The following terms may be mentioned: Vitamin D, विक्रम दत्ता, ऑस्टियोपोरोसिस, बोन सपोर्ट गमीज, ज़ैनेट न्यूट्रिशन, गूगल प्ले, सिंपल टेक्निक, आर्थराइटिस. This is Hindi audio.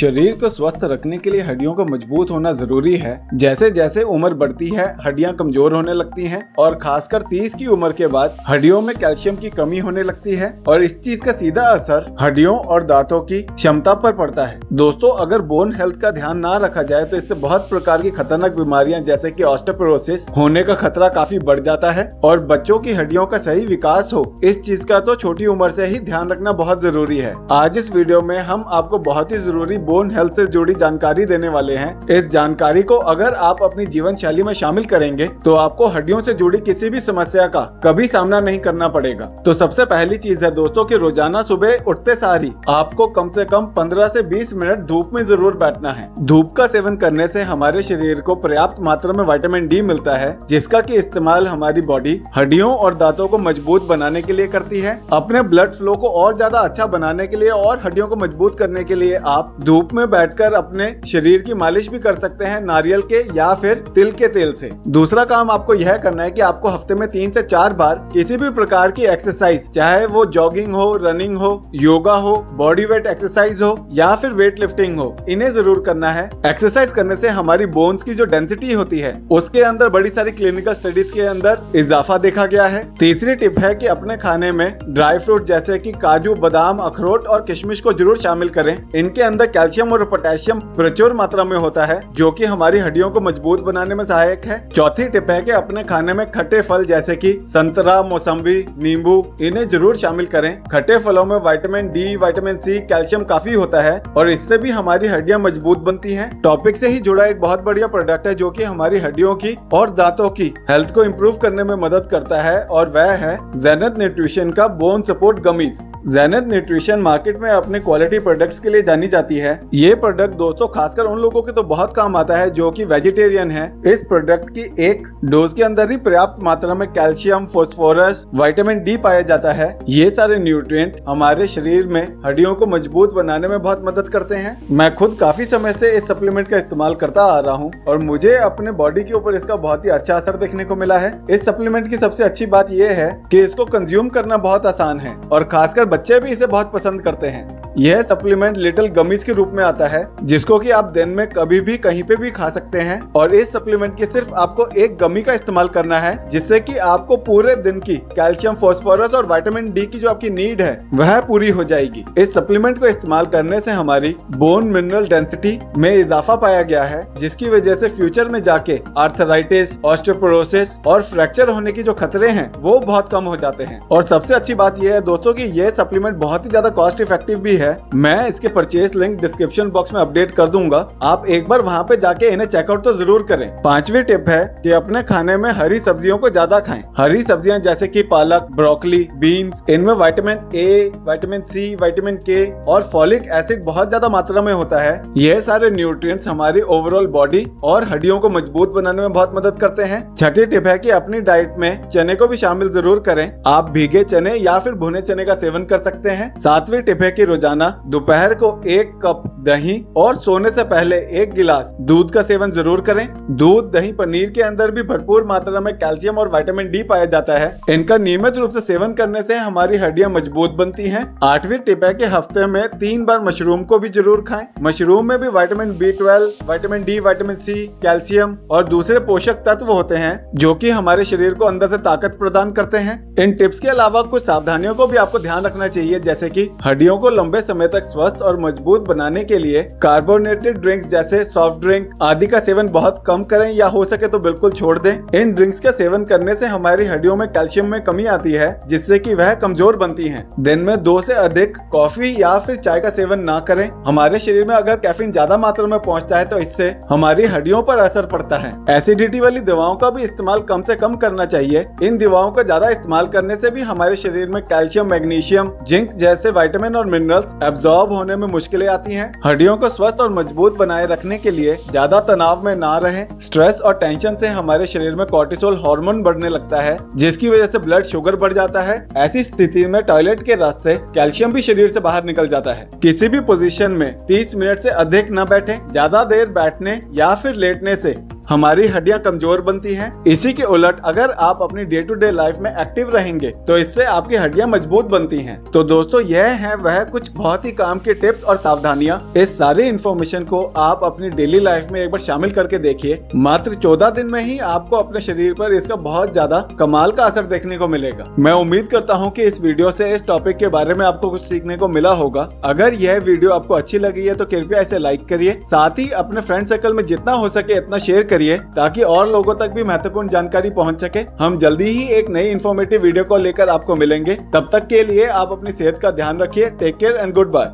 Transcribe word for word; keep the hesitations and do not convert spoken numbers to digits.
शरीर को स्वस्थ रखने के लिए हड्डियों का मजबूत होना जरूरी है। जैसे जैसे उम्र बढ़ती है हड्डियां कमजोर होने लगती हैं और खासकर तीस की उम्र के बाद हड्डियों में कैल्शियम की कमी होने लगती है और इस चीज का सीधा असर हड्डियों और दांतों की क्षमता पर पड़ता है। दोस्तों, अगर बोन हेल्थ का ध्यान ना रखा जाए तो इससे बहुत प्रकार की खतरनाक बीमारियां जैसे कि ऑस्टियोपोरोसिस होने का खतरा काफी बढ़ जाता है और बच्चों की हड्डियों का सही विकास हो इस चीज का तो छोटी उम्र से ही ध्यान रखना बहुत जरूरी है। आज इस वीडियो में हम आपको बहुत ही जरूरी बोन हेल्थ से जुड़ी जानकारी देने वाले हैं। इस जानकारी को अगर आप अपनी जीवन शैली में शामिल करेंगे तो आपको हड्डियों से जुड़ी किसी भी समस्या का कभी सामना नहीं करना पड़ेगा। तो सबसे पहली चीज है दोस्तों कि रोजाना सुबह उठते सार ही आपको कम से कम पंद्रह से बीस मिनट धूप में जरूर बैठना है। धूप का सेवन करने से हमारे शरीर को पर्याप्त मात्रा में विटामिन डी मिलता है जिसका कि इस्तेमाल हमारी बॉडी हड्डियों और दांतों को मजबूत बनाने के लिए करती है। अपने ब्लड फ्लो को और ज्यादा अच्छा बनाने के लिए और हड्डियों को मजबूत करने के लिए आप धूप में बैठकर अपने शरीर की मालिश भी कर सकते हैं नारियल के या फिर तिल के तेल से। दूसरा काम आपको यह करना है कि आपको हफ्ते में तीन से चार बार किसी भी प्रकार की एक्सरसाइज चाहे वो जॉगिंग हो, रनिंग हो, योगा हो, बॉडी वेट एक्सरसाइज हो या फिर वेट लिफ्टिंग हो, इन्हें जरूर करना है। एक्सरसाइज करने से हमारी बोन्स की जो डेंसिटी होती है उसके अंदर बड़ी सारी क्लिनिकल स्टडीज के अंदर इजाफा देखा गया है। तीसरी टिप है कि अपने खाने में ड्राई फ्रूट जैसे कि काजू, बादाम, अखरोट और किशमिश को जरूर शामिल करें। इनके अंदर कैल्शियम और पोटेशियम प्रचुर मात्रा में होता है जो कि हमारी हड्डियों को मजबूत बनाने में सहायक है। चौथी टिप है कि अपने खाने में खट्टे फल जैसे कि संतरा, मौसम्बी, नींबू, इन्हें जरूर शामिल करें। खट्टे फलों में vitamin D, vitamin C, calcium काफी होता है और इससे भी हमारी हड्डियां मजबूत बनती हैं। टॉपिक से ही जुड़ा एक बहुत बढ़िया प्रोडक्ट है जो कि हमारी हड्डियों की और दांतों की हेल्थ को इम्प्रूव करने में मदद करता है और वह है ज़ैनेट न्यूट्रिशन का बोन सपोर्ट गमीज। ज़ैनेट न्यूट्रिशन मार्केट में अपने क्वालिटी प्रोडक्ट्स के लिए जानी जाती है। ये प्रोडक्ट दोस्तों खासकर उन लोगों के तो बहुत काम आता है जो कि वेजिटेरियन हैं। इस प्रोडक्ट की एक डोज के अंदर ही पर्याप्त मात्रा में कैल्शियम, फास्फोरस, विटामिन डी पाया जाता है। ये सारे न्यूट्रिएंट हमारे शरीर में हड्डियों को मजबूत बनाने में बहुत मदद करते हैं। मैं खुद काफी समय से इस सप्लीमेंट का इस्तेमाल करता आ रहा हूँ और मुझे अपने बॉडी के ऊपर इसका बहुत ही अच्छा असर देखने को मिला है। इस सप्लीमेंट की सबसे अच्छी बात यह है कि इसको कंज्यूम करना बहुत आसान है और खासकर बच्चे भी इसे बहुत पसंद करते हैं। यह सप्लीमेंट लिटिल गमीज के रूप में आता है जिसको कि आप दिन में कभी भी कहीं पे भी खा सकते हैं और इस सप्लीमेंट की सिर्फ आपको एक गमी का इस्तेमाल करना है जिससे कि आपको पूरे दिन की कैल्शियम, फास्फोरस और विटामिन डी की जो आपकी नीड है वह पूरी हो जाएगी। इस सप्लीमेंट को इस्तेमाल करने से हमारी बोन मिनरल डेंसिटी में इजाफा पाया गया है जिसकी वजह से फ्यूचर में जाके आर्थराइटिस, ऑस्टियोपोरोसिस और फ्रैक्चर होने की जो खतरे हैं वो बहुत कम हो जाते हैं। और सबसे अच्छी बात यह है दोस्तों की यह सप्लीमेंट बहुत ही ज्यादा कॉस्ट इफेक्टिव भी है। मैं इसके परचेज लिंक डिस्क्रिप्शन बॉक्स में अपडेट कर दूंगा, आप एक बार वहां पे जाके इन्हें चेकआउट तो जरूर करें। पांचवी टिप है कि अपने खाने में हरी सब्जियों को ज्यादा खाएं। हरी सब्जियां जैसे कि पालक, ब्रोकली, बीन्स, इनमें vitamin A, vitamin C, vitamin K और फॉलिक एसिड बहुत ज्यादा मात्रा में होता है। यह सारे न्यूट्रिएंट्स हमारी ओवरऑल बॉडी और हड्डियों को मजबूत बनाने में बहुत मदद करते हैं। छठी टिप है कि अपनी डाइट में चने को भी शामिल जरूर करें। आप भीगे चने या फिर भुने चने का सेवन कर सकते हैं। सातवीं टिप है कि रोजाना दोपहर को एक कप दही और सोने से पहले एक गिलास दूध का सेवन जरूर करें। दूध, दही, पनीर के अंदर भी भरपूर मात्रा में कैल्शियम और विटामिन डी पाया जाता है। इनका नियमित रूप से सेवन करने से हमारी हड्डियां मजबूत बनती हैं। आठवीं टिप है कि हफ्ते में तीन बार मशरूम को भी जरूर खाएं। मशरूम में भी vitamin B twelve, vitamin D, vitamin C, calcium और दूसरे पोषक तत्व होते हैं जो की हमारे शरीर को अंदर से ताकत प्रदान करते हैं। इन टिप्स के अलावा कुछ सावधानियों को भी आपको ध्यान रखना चाहिए जैसे की हड्डियों को लंबे समय तक स्वस्थ और मजबूत बनाने के लिए कार्बोनेटेड ड्रिंक्स जैसे सॉफ्ट ड्रिंक आदि का सेवन बहुत कम करें या हो सके तो बिल्कुल छोड़ दें। इन ड्रिंक्स का सेवन करने से हमारी हड्डियों में कैल्शियम में कमी आती है जिससे कि वह कमजोर बनती हैं। दिन में दो से अधिक कॉफी या फिर चाय का सेवन ना करें। हमारे शरीर में अगर कैफीन ज्यादा मात्रा में पहुँचता है तो इससे हमारी हड्डियों पर असर पड़ता है। एसिडिटी वाली दवाओं का भी इस्तेमाल कम से कम करना चाहिए। इन दवाओं का ज्यादा इस्तेमाल करने से भी हमारे शरीर में कैल्शियम, मैग्नीशियम, जिंक जैसे विटामिन और मिनरल्स एब्जॉर्ब होने में मुश्किलें आती हैं। हड्डियों को स्वस्थ और मजबूत बनाए रखने के लिए ज्यादा तनाव में ना रहें। स्ट्रेस और टेंशन से हमारे शरीर में कॉर्टिसोल हार्मोन बढ़ने लगता है जिसकी वजह से ब्लड शुगर बढ़ जाता है। ऐसी स्थिति में टॉयलेट के रास्ते कैल्शियम भी शरीर से बाहर निकल जाता है। किसी भी पोजीशन में तीस मिनट से अधिक न बैठें। ज्यादा देर बैठने या फिर लेटने से हमारी हड्डियां कमजोर बनती हैं। इसी के उलट अगर आप अपनी डे टू डे लाइफ में एक्टिव रहेंगे तो इससे आपकी हड्डियां मजबूत बनती हैं। तो दोस्तों यह है वह कुछ बहुत ही काम के टिप्स और सावधानियां। इस सारी इन्फॉर्मेशन को आप अपनी डेली लाइफ में एक बार शामिल करके देखिए। मात्र चौदह दिन में ही आपको अपने शरीर पर इसका बहुत ज्यादा कमाल का असर देखने को मिलेगा। मैं उम्मीद करता हूँ कि इस वीडियो से इस टॉपिक के बारे में आपको कुछ सीखने को मिला होगा। अगर यह वीडियो आपको अच्छी लगी है तो कृपया इसे लाइक करिए, साथ ही अपने फ्रेंड सर्कल में जितना हो सके इतना शेयर करिए ताकि और लोगों तक भी महत्वपूर्ण जानकारी पहुंच सके। हम जल्दी ही एक नई इन्फॉर्मेटिव वीडियो को लेकर आपको मिलेंगे। तब तक के लिए आप अपनी सेहत का ध्यान रखिए। Take care and good bye.